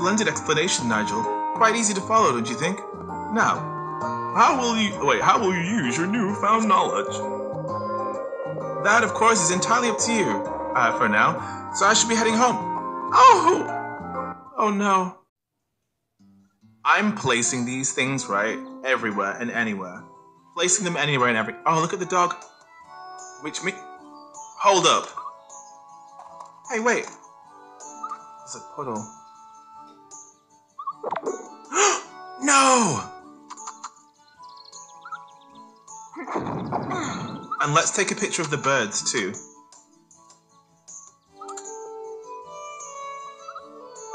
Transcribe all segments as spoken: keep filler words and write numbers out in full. splendid explanation, Nigel. Quite easy to follow, don't you think? Now, how will you wait? How will you use your newfound knowledge? That, of course, is entirely up to you. Uh, for now, so I should be heading home. Oh, oh no. I'm placing these things right everywhere and anywhere. Placing them anywhere and every. Oh, look at the dog. Which me. Hold up. Hey, wait. There's a puddle. No! And let's take a picture of the birds, too.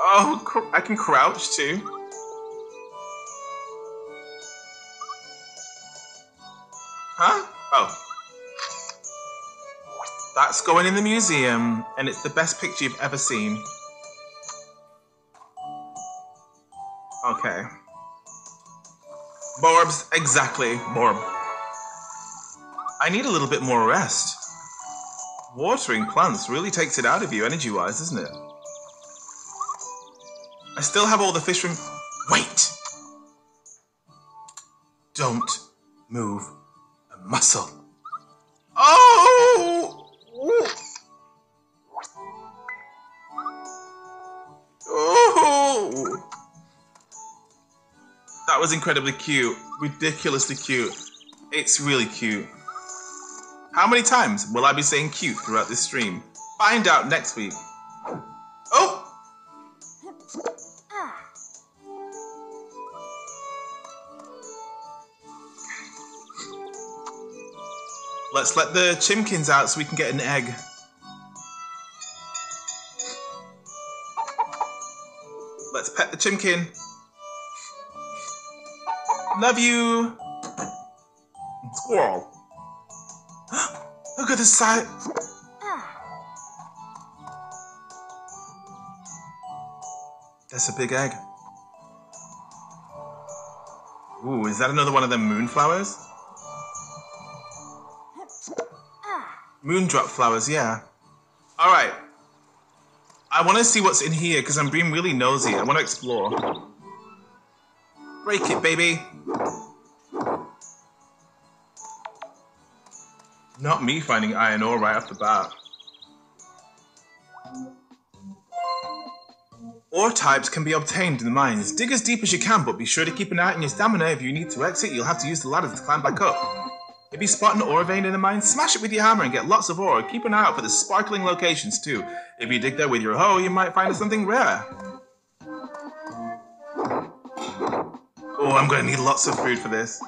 Oh, cr- I can crouch, too. Huh? Oh. That's going in the museum, and it's the best picture you've ever seen. Okay. Borbs, exactly, Borb. I need a little bit more rest. Watering plants really takes it out of you energy-wise, isn't it? I still have all the fish from... Wait! Don't move a muscle. Oh! Ooh. Ooh. That was incredibly cute. Ridiculously cute. It's really cute. How many times will I be saying cute throughout this stream? Find out next week. Oh! Let's let the chimkins out so we can get an egg. Let's pet the chimkin. Love you. Squirrel. Look at the side. That's a big egg. Ooh, is that another one of them moonflowers? Moondrop flowers, yeah. All right. I want to see what's in here because I'm being really nosy. I want to explore. Break it, baby. Not me finding iron ore right off the bat. Ore types can be obtained in the mines. Dig as deep as you can, but be sure to keep an eye on your stamina. If you need to exit, you'll have to use the ladder to climb back up. If you spot an ore vein in the mine, smash it with your hammer and get lots of ore. Keep an eye out for the sparkling locations too. If you dig there with your hoe, you might find something rare. Oh, I'm gonna need lots of food for this.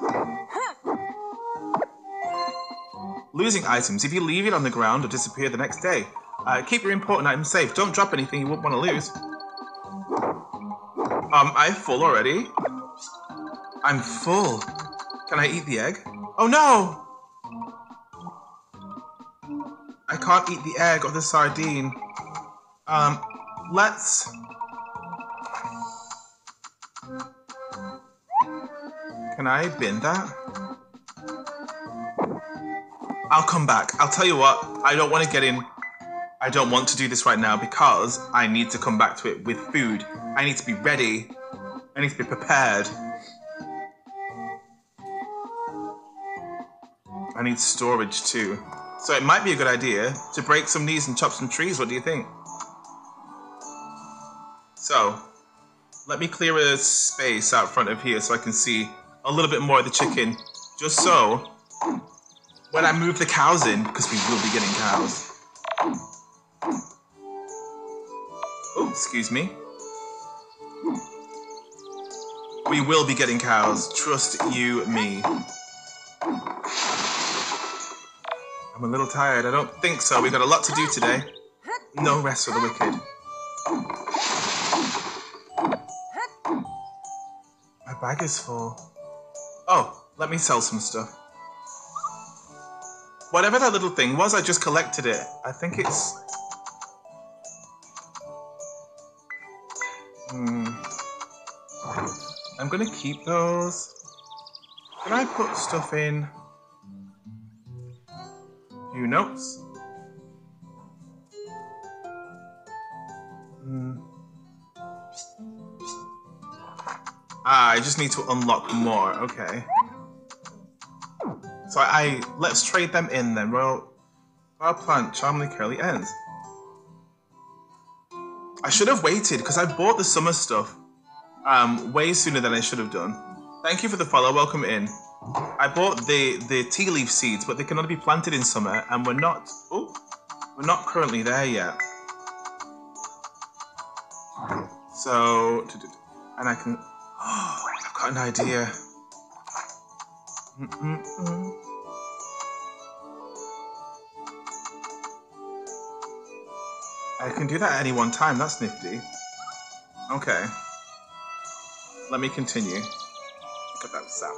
Losing items. If you leave it on the ground, it'll disappear the next day. Uh, keep your important items safe. Don't drop anything you won't want to lose. Um, I'm full already. I'm full. Can I eat the egg? Oh no! I can't eat the egg or the sardine. Um, let's... Can I bin that? I'll come back. I'll tell you what, I don't want to get in... I don't want to do this right now because I need to come back to it with food. I need to be ready. I need to be prepared. I need storage too. So it might be a good idea to break some knees and chop some trees. What do you think? So, let me clear a space out front of here so I can see a little bit more of the chicken. Just so, when I move the cows in, because we will be getting cows. Oh, excuse me. We will be getting cows. Trust you me. I'm a little tired. I don't think so. We've got a lot to do today. No rest for the wicked. My bag is full. Oh, let me sell some stuff. Whatever that little thing was, I just collected it. I think it's... Hmm. I'm gonna keep those. Can I put stuff in... Few notes. Mm. Ah, I just need to unlock more. Okay. So I, I let's trade them in then. Royal, Royal Plant, Charmily Curly ends. I should have waited because I bought the summer stuff um, way sooner than I should have done. Thank you for the follow. Welcome in. I bought the the tea leaf seeds, but they can only be planted in summer, and we're not. Oh, we're not currently there yet. So, and I can. Oh, I've got an idea. Mm-mm-mm. I can do that at any one time. That's nifty. Okay. Let me continue. Look at that sap.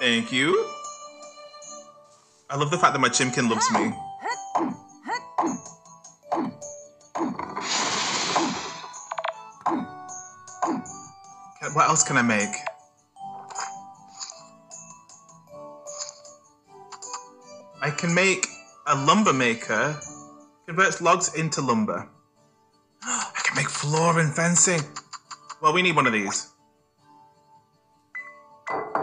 Thank you. I love the fact that my chimkin loves me. What else can I make? I can make a lumber maker. Converts logs into lumber. I can make floor and fencing. Well, we need one of these. Can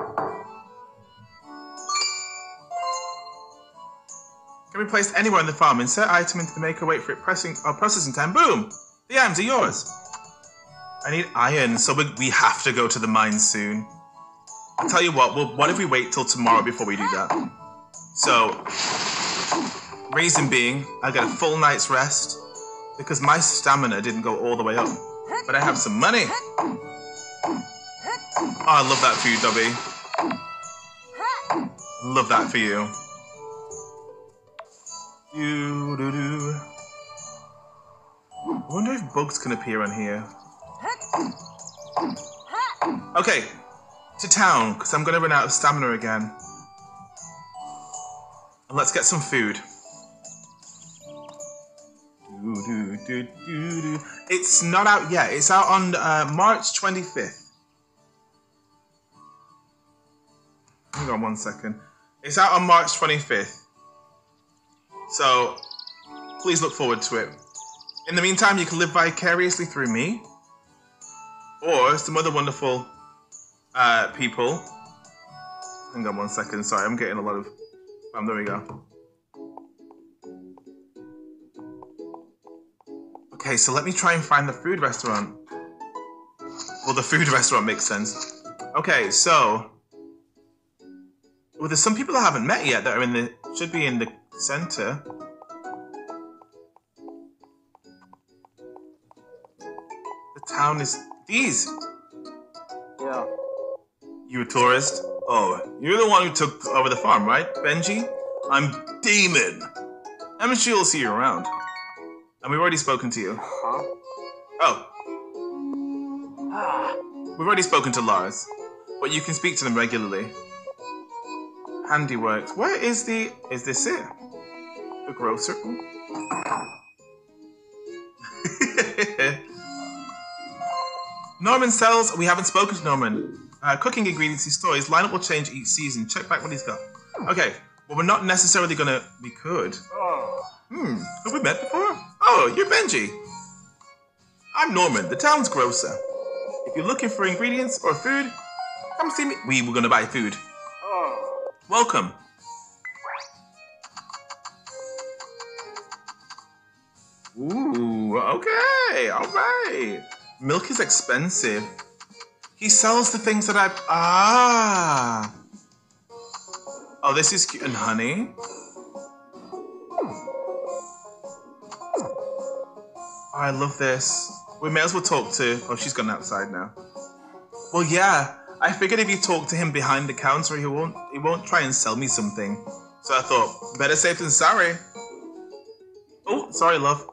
be placed anywhere on the farm. Insert item into the maker, wait for it pressing or processing time. Boom! The items are yours. I need iron, so we, we have to go to the mine soon. I'll tell you what, we'll, what if we wait till tomorrow before we do that? So, reason being, I get a full night's rest because my stamina didn't go all the way up. But I have some money. Oh, I love that for you, Dobby. Love that for you. You do do. I wonder if bugs can appear on here. Okay, to town, because I'm going to run out of stamina again. And let's get some food. Do, do, do, do, do. It's not out yet. It's out on uh, March twenty-fifth. Hang on one second. It's out on March twenty-fifth. So, please look forward to it. In the meantime, you can live vicariously through me, or some other wonderful uh, people. Hang on one second, sorry, I'm getting a lot of... Um, there we go. Okay, so let me try and find the food restaurant. Well, the food restaurant makes sense. Okay, so... Well, there's some people I haven't met yet that are in the... should be in the... center. The town is these. Yeah. You a tourist? Oh, you're the one who took over the farm, right, Benji? I'm Demon. I'm sure you'll see you around. And we've already spoken to you. Huh? Oh. Ah. We've already spoken to Lars, but you can speak to them regularly. Handiworks. Where is the? Is this it? The grocer? Norman sells... We haven't spoken to Norman. Uh, cooking ingredients he stores. Lineup will change each season. Check back what he's got. Okay. Well, we're not necessarily going to... We could. Oh. Hmm. Have we met before? Oh, you're Benji. I'm Norman, the town's grocer. If you're looking for ingredients or food, come see me. We were going to buy food. Oh. Welcome. Ooh, okay, all right. Milk is expensive. He sells the things that I... Ah. Oh, this is cute. And honey. Oh, I love this. We may as well talk to... Oh, she's gone outside now. Well, yeah. I figured if you talk to him behind the counter, he won't, he won't try and sell me something. So I thought, better safe than sorry. Oh, sorry, love.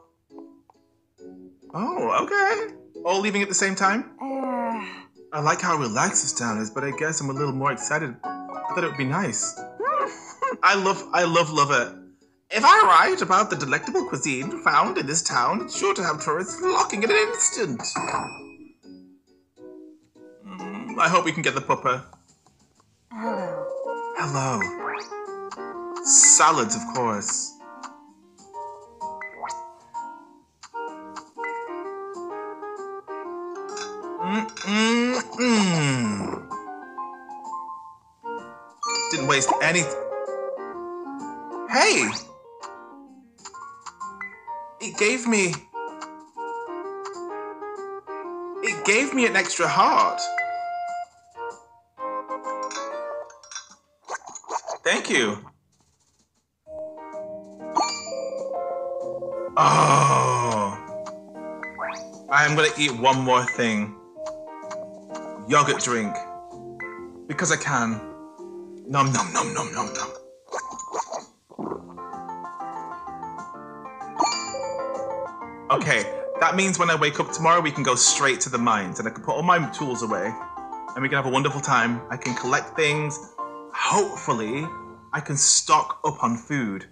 Oh, okay. All leaving at the same time? Uh, I like how relaxed this town is, but I guess I'm a little more excited. I thought it would be nice. I love, I love, love it. If I write about the delectable cuisine found in this town, it's sure to have tourists flocking in an instant. Mm, I hope we can get the pupper. Hello. Hello. Salads, of course. Mm-mm-mm. Didn't waste anything. Hey! It gave me... It gave me an extra heart. Thank you. Oh. I'm gonna eat one more thing. Yogurt drink. Because I can. Nom nom nom nom nom nom. Okay, that means when I wake up tomorrow, we can go straight to the mines and I can put all my tools away and we can have a wonderful time. I can collect things. Hopefully, I can stock up on food.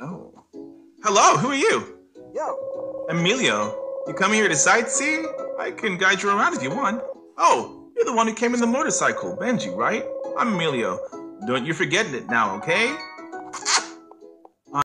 Oh. Hello, who are you? Yo. Emilio, you come here to sightsee? I can guide you around if you want. Oh, you're the one who came in the motorcycle, Benji, right? I'm Emilio. Don't you forget it now, okay?